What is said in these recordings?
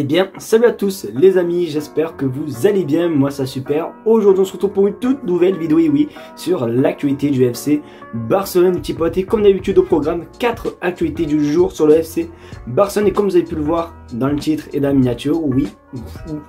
Eh bien, salut à tous les amis, j'espère que vous allez bien, moi ça super. Aujourd'hui on se retrouve pour une toute nouvelle vidéo, et oui, sur l'actualité du FC Barcelone, petit pote. Et comme d'habitude au programme, 4 actualités du jour sur le FC Barcelone. Et comme vous avez pu le voir dans le titre et dans la miniature, oui,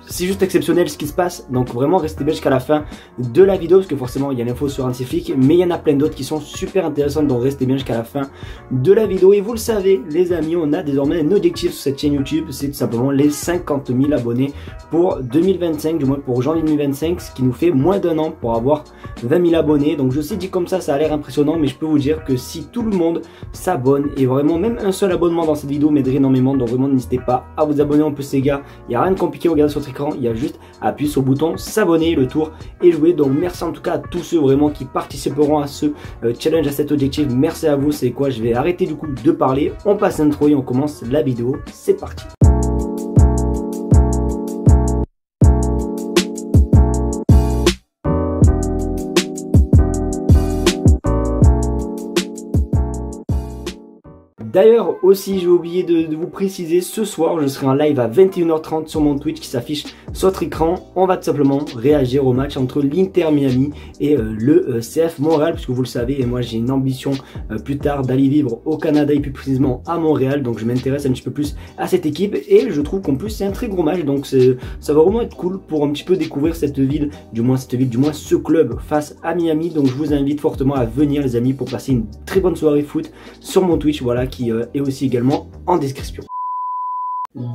c'est juste exceptionnel ce qui se passe. Donc vraiment restez bien jusqu'à la fin de la vidéo, parce que forcément il y a l'info sur Hansi Flick, mais il y en a plein d'autres qui sont super intéressantes. Donc restez bien jusqu'à la fin de la vidéo. Et vous le savez les amis, on a désormais un objectif sur cette chaîne YouTube, c'est tout simplement les 50 000 abonnés pour 2025, du moins pour janvier 2025, ce qui nous fait moins d'un an pour avoir 20 000 abonnés. Donc je sais, dit comme ça, ça a l'air impressionnant, mais je peux vous dire que si tout le monde s'abonne, et vraiment même un seul abonnement dans cette vidéo m'aiderait énormément. Donc vraiment n'hésitez pas à vous abonner, en plus les gars, il n'y a rien de compliqué, regardez sur votre écran, il y a juste à appuyer sur le bouton s'abonner, le tour est joué. Donc merci en tout cas à tous ceux vraiment qui participeront à ce challenge, à cet objectif, merci à vous. C'est quoi, je vais arrêter du coup de parler, on passe l'intro et on commence la vidéo, c'est parti. D'ailleurs aussi j'ai oublié de vous préciser, ce soir je serai en live à 21h30 sur mon Twitch qui s'affiche sur votre écran. On va tout simplement réagir au match entre l'Inter Miami et le CF Montréal, puisque vous le savez et moi j'ai une ambition plus tard d'aller vivre au Canada et plus précisément à Montréal. Donc je m'intéresse un petit peu plus à cette équipe et je trouve qu'en plus c'est un très gros match, donc ça va vraiment être cool pour un petit peu découvrir cette ville, du moins ce club face à Miami. Donc je vous invite fortement à venir les amis pour passer une très bonne soirée foot sur mon Twitch, voilà, qui est aussi également en description.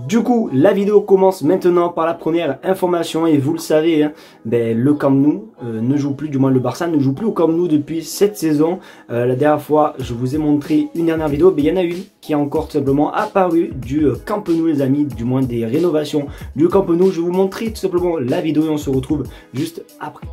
Du coup, la vidéo commence maintenant par la première information et vous le savez, hein, le Camp Nou ne joue plus, du moins le Barça ne joue plus au Camp Nou depuis cette saison. La dernière fois, je vous ai montré une dernière vidéo, mais il y en a une qui est encore tout simplement apparue du Camp Nou les amis, du moins des rénovations du Camp Nou. Je vais vous montrer tout simplement la vidéo et on se retrouve juste après.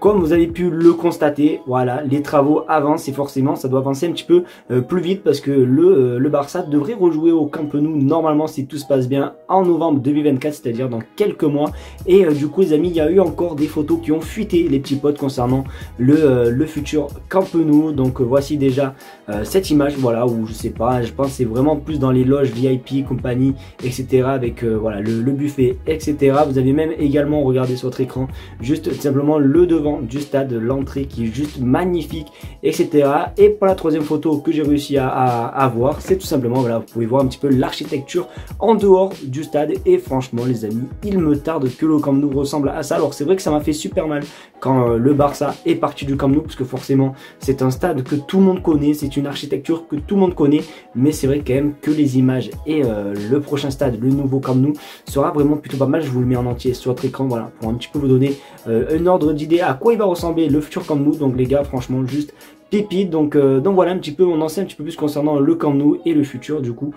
Comme vous avez pu le constater, voilà, les travaux avancent et forcément ça doit avancer un petit peu plus vite, parce que le Barça devrait rejouer au Camp Nou normalement si tout se passe bien en novembre 2024, c'est-à-dire dans quelques mois. Et du coup les amis, il y a eu encore des photos qui ont fuité les petits potes concernant le futur Camp Nou. Donc voici déjà cette image, voilà, où je sais pas, je pense c'est vraiment plus dans les loges VIP, compagnie, etc. avec voilà, le buffet, etc. Vous avez même également, regardez sur votre écran, juste tout simplement le devant du stade, l'entrée qui est juste magnifique, etc. Et pour la troisième photo que j'ai réussi à voir, c'est tout simplement, voilà, vous pouvez voir un petit peu l'architecture en dehors du stade. Et franchement les amis, il me tarde que le Camp Nou ressemble à ça. Alors c'est vrai que ça m'a fait super mal quand le Barça est parti du Camp Nou, parce que forcément c'est un stade que tout le monde connaît, c'est une architecture que tout le monde connaît, mais c'est vrai quand même que les images et le prochain stade, le nouveau Camp Nou, sera vraiment plutôt pas mal. Je vous le mets en entier sur votre écran, voilà, pour un petit peu vous donner un ordre d'idée à quoi il va ressembler le futur Camp Nou. Donc les gars, franchement juste pépite. Donc voilà un petit peu, on en sait un petit peu plus concernant le Camp Nou et le futur du coup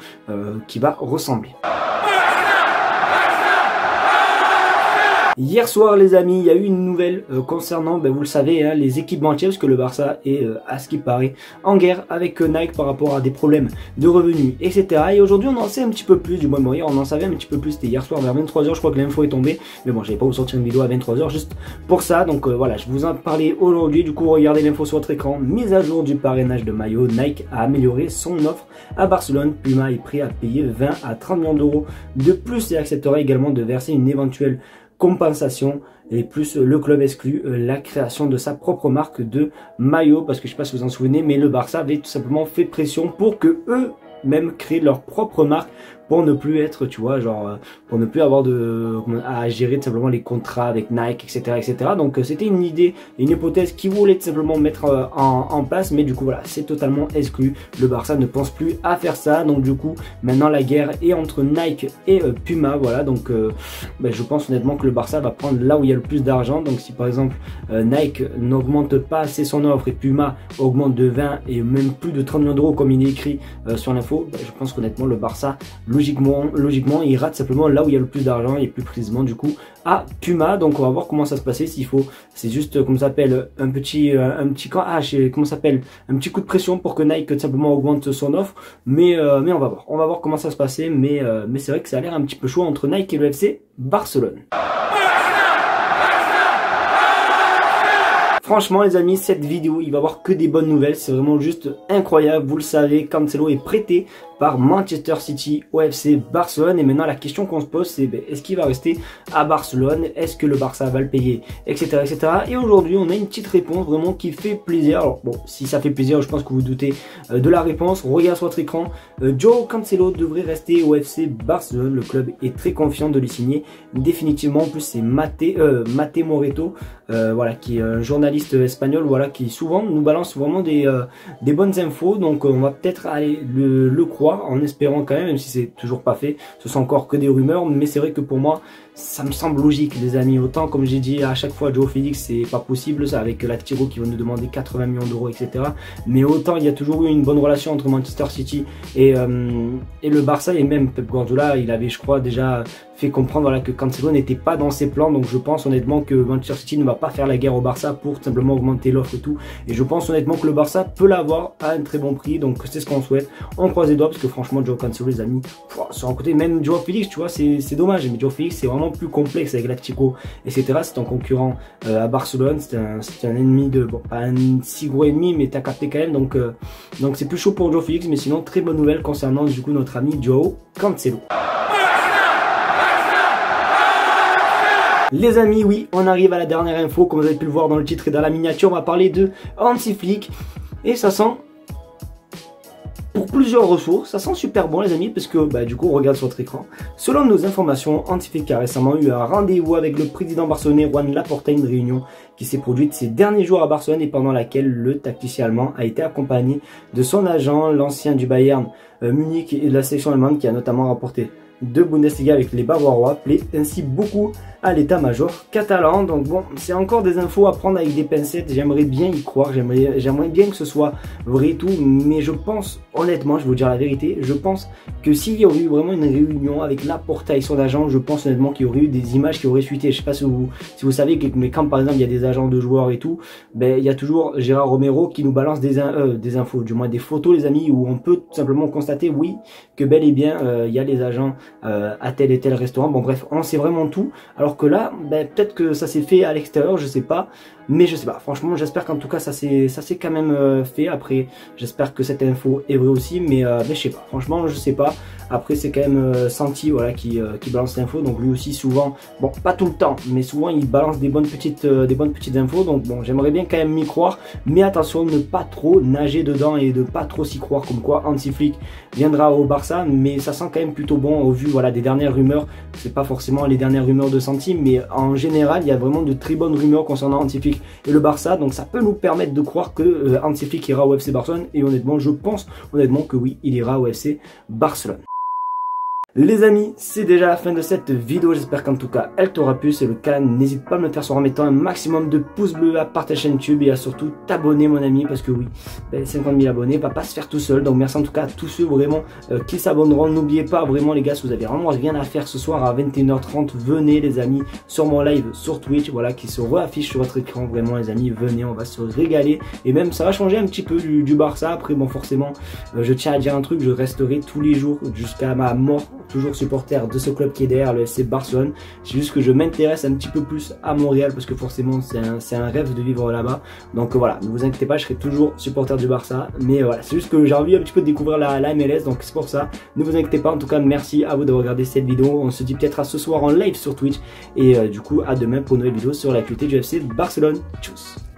qui va ressembler. Hier soir les amis, il y a eu une nouvelle concernant, vous le savez, hein, les équipementiers, parce que le Barça est à ce qui paraît en guerre avec Nike par rapport à des problèmes de revenus, etc. Et aujourd'hui on en sait un petit peu plus, du moins bon, hier on en savait un petit peu plus, c'était hier soir vers 23h, je crois que l'info est tombée, mais bon, j'avais pas vous sortir une vidéo à 23h juste pour ça. Donc voilà, je vous en parlais aujourd'hui. Du coup regardez l'info sur votre écran, mise à jour du parrainage de maillot, Nike a amélioré son offre à Barcelone, Puma est prêt à payer 20 à 30 millions d'euros de plus et acceptera également de verser une éventuelle compensation, et plus le club exclut la création de sa propre marque de maillot, parce que je sais pas si vous en souvenez, mais le Barça avait tout simplement fait pression pour que eux-mêmes créent leur propre marque, pour ne plus être, tu vois, genre, pour ne plus avoir à gérer tout simplement les contrats avec Nike, etc., etc. Donc c'était une idée, une hypothèse qu'ils voulaient tout simplement mettre en place, mais du coup voilà, c'est totalement exclu. Le Barça ne pense plus à faire ça, donc du coup maintenant la guerre est entre Nike et Puma, voilà. Donc je pense honnêtement que le Barça va prendre là où il y a le plus d'argent. Donc si par exemple Nike n'augmente pas assez son offre et Puma augmente de 20 et même plus de 30 millions d'euros comme il est écrit sur l'info, je pense qu'honnêtement le Barça logiquement il rate simplement là où il y a le plus d'argent, et plus précisément du coup à Puma. Donc on va voir comment ça se passait, s'il faut, c'est juste comme ça s'appelle un petit coup de pression pour que Nike tout simplement augmente son offre, mais on va voir comment ça se passait, mais c'est vrai que ça a l'air un petit peu chaud entre Nike et le FC Barcelone. Franchement les amis, cette vidéo, il va y avoir que des bonnes nouvelles, c'est vraiment juste incroyable. Vous le savez, Cancelo est prêté par Manchester City au FC Barcelone. Et maintenant la question qu'on se pose, c'est ben, est-ce qu'il va rester à Barcelone? Est-ce que le Barça va le payer, etc., etc. Et aujourd'hui on a une petite réponse vraiment qui fait plaisir. Alors bon, si ça fait plaisir, je pense que vous, vous doutez de la réponse. On regarde sur votre écran, João Cancelo devrait rester au FC Barcelone. Le club est très confiant de le signer définitivement. En plus c'est Matteo Moreto, voilà, qui est un journaliste espagnol, voilà, qui souvent nous balance vraiment des bonnes infos. Donc on va peut-être aller le croire, en espérant quand même si c'est toujours pas fait. Ce sont encore que des rumeurs, mais c'est vrai que pour moi ça me semble logique les amis. Autant comme j'ai dit à chaque fois, João Félix c'est pas possible ça, avec l'Atletico qui va nous demander 80 millions d'euros, etc. Mais autant il y a toujours eu une bonne relation entre Manchester City et le Barça. Et même Pep Guardiola il avait, je crois, déjà fait comprendre, voilà, que Cancelo n'était pas dans ses plans. Donc je pense honnêtement que Manchester City ne va pas faire la guerre au Barça pour simplement augmenter l'offre et tout. Et je pense honnêtement que le Barça peut l'avoir à un très bon prix. Donc c'est ce qu'on souhaite. On croise les doigts parce que franchement João Cancelo les amis, sur un côté, même João Félix, tu vois, c'est dommage. Mais João Félix c'est vraiment plus complexe avec l'Atletico, etc. C'est un concurrent à Barcelone, c'est un ennemi de, bon, pas un si gros ennemi, mais t'as capté quand même. Donc c'est plus chaud pour João Félix. Mais sinon très bonne nouvelle concernant du coup notre ami João Cancelo. Les amis, oui, on arrive à la dernière info. Comme vous avez pu le voir dans le titre et dans la miniature, on va parler de Hansi Flick. Et ça sent, pour plusieurs ressources, ça sent super bon les amis, parce que bah, du coup on regarde sur votre écran. Selon nos informations, Hansi Flick a récemment eu un rendez-vous avec le président barcelonais Joan Laporta, une réunion qui s'est produite ces derniers jours à Barcelone et pendant laquelle le tacticien allemand a été accompagné de son agent, l'ancien du Bayern Munich et de la sélection allemande, qui a notamment remporté de Bundesliga avec les Bavarois, plaît ainsi beaucoup à l'état-major catalan. Donc bon, c'est encore des infos à prendre avec des pincettes, j'aimerais bien y croire, j'aimerais bien que ce soit vrai et tout, mais je pense, honnêtement, je vais vous dire la vérité, je pense que s'il y aurait eu vraiment une réunion avec Laporta et son agent, je pense honnêtement qu'il y aurait eu des images qui auraient fuité. Je sais pas si vous savez, mais quand par exemple il y a des agents de joueurs et tout, ben il y a toujours Gérard Romero qui nous balance des infos, du moins des photos les amis, où on peut tout simplement constater, oui, que bel et bien il y a les agents à tel et tel restaurant. Bon bref, on sait vraiment tout, alors que là ben, peut-être que ça s'est fait à l'extérieur, je sais pas, mais je sais pas, franchement j'espère qu'en tout cas ça s'est quand même fait. Après j'espère que cette info est vraie aussi, mais je sais pas, franchement je sais pas. Après c'est quand même Santi, voilà, qui balance l'info, donc lui aussi souvent, bon pas tout le temps, mais souvent il balance des bonnes petites infos. Donc bon, j'aimerais bien quand même m'y croire, mais attention, ne pas trop nager dedans et de pas trop s'y croire comme quoi Hansi Flick viendra au Barça. Mais ça sent quand même plutôt bon au vu, voilà, des dernières rumeurs. C'est pas forcément les dernières rumeurs de Santi, mais en général il y a vraiment de très bonnes rumeurs concernant Hansi Flick et le Barça, donc ça peut nous permettre de croire que Hansi Flick ira au FC Barcelone. Et honnêtement je pense honnêtement que oui, il ira au FC Barcelone. Les amis, c'est déjà la fin de cette vidéo, j'espère qu'en tout cas elle t'aura plu. C'est le cas, n'hésite pas à me le faire en mettant un maximum de pouces bleus, à partager la chaîne YouTube et à surtout t'abonner mon ami, parce que oui, ben 50 000 abonnés va pas se faire tout seul. Donc merci en tout cas à tous ceux vraiment qui s'abonneront. N'oubliez pas vraiment les gars, si vous avez vraiment rien à faire ce soir à 21h30, venez les amis sur mon live sur Twitch, voilà, qui se réaffiche sur votre écran. Vraiment les amis, venez, on va se régaler. Et même ça va changer un petit peu du Barça. Après bon forcément je tiens à dire un truc, je resterai tous les jours jusqu'à ma mort toujours supporter de ce club qui est derrière le FC Barcelone. C'est juste que je m'intéresse un petit peu plus à Montréal, parce que forcément c'est un rêve de vivre là-bas. Donc voilà, ne vous inquiétez pas, je serai toujours supporter du Barça, mais voilà, c'est juste que j'ai envie un petit peu de découvrir la MLS, donc c'est pour ça. Ne vous inquiétez pas, en tout cas merci à vous d'avoir regardé cette vidéo. On se dit peut-être à ce soir en live sur Twitch, et du coup à demain pour une nouvelle vidéo sur l'actualité du FC Barcelone. Tchuss.